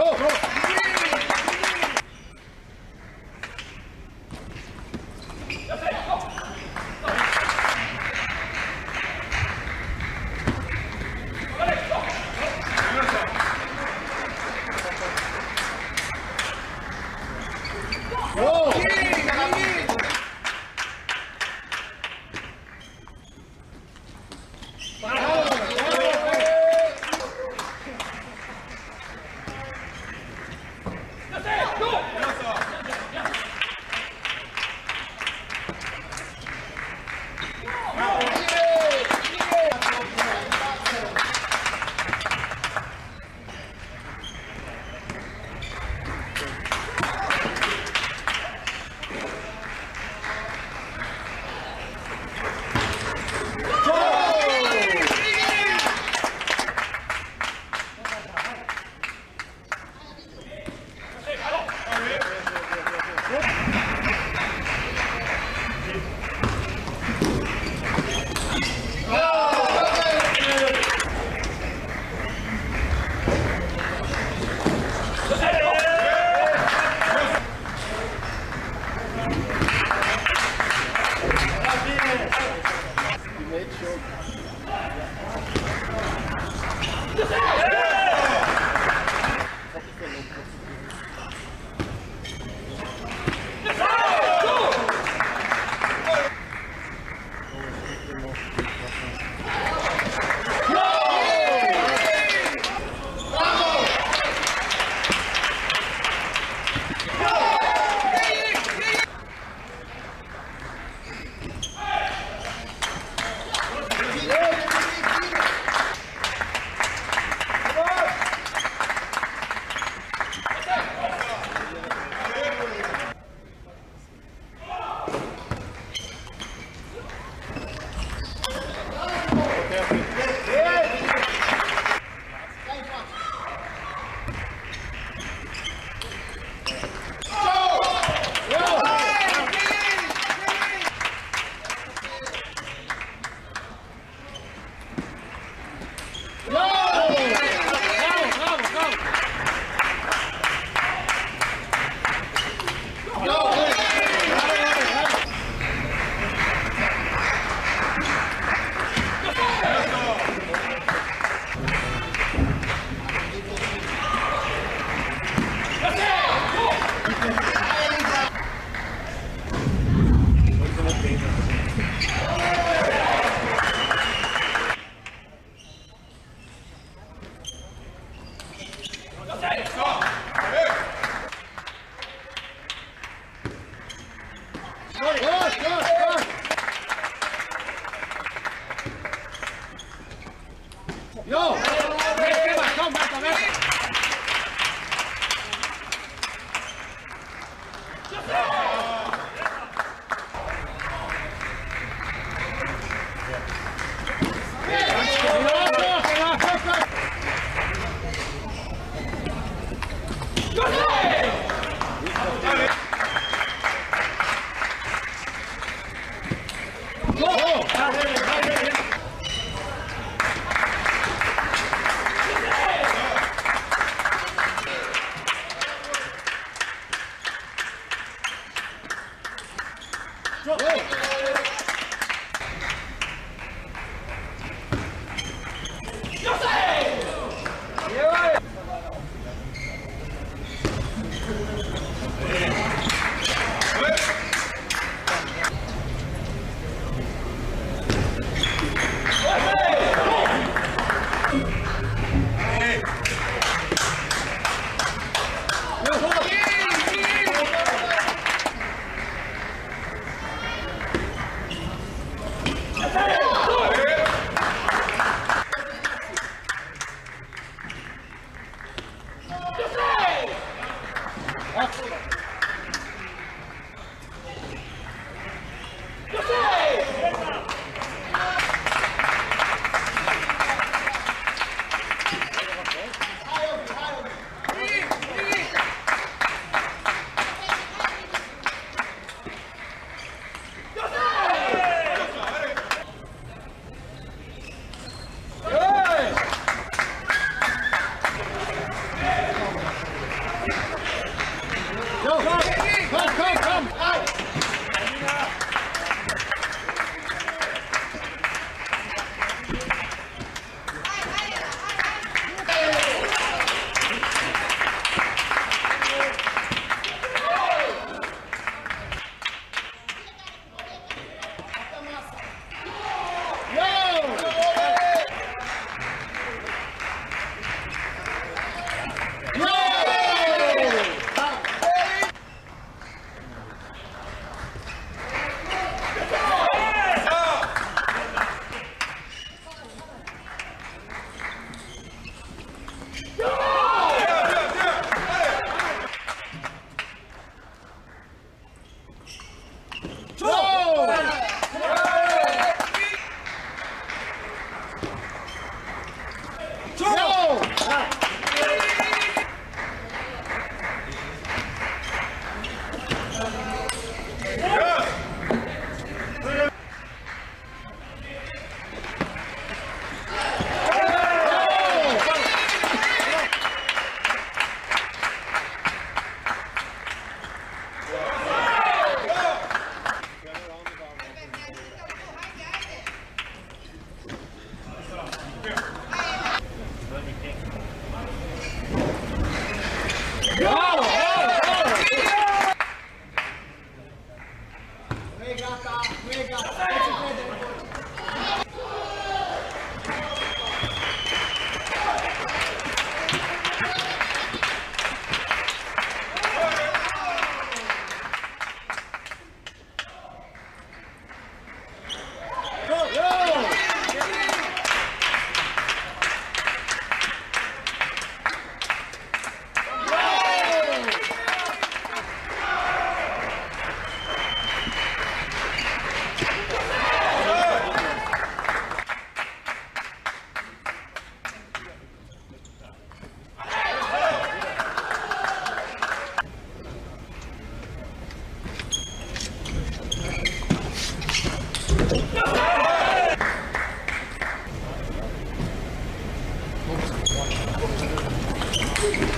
Go, go.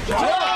Go!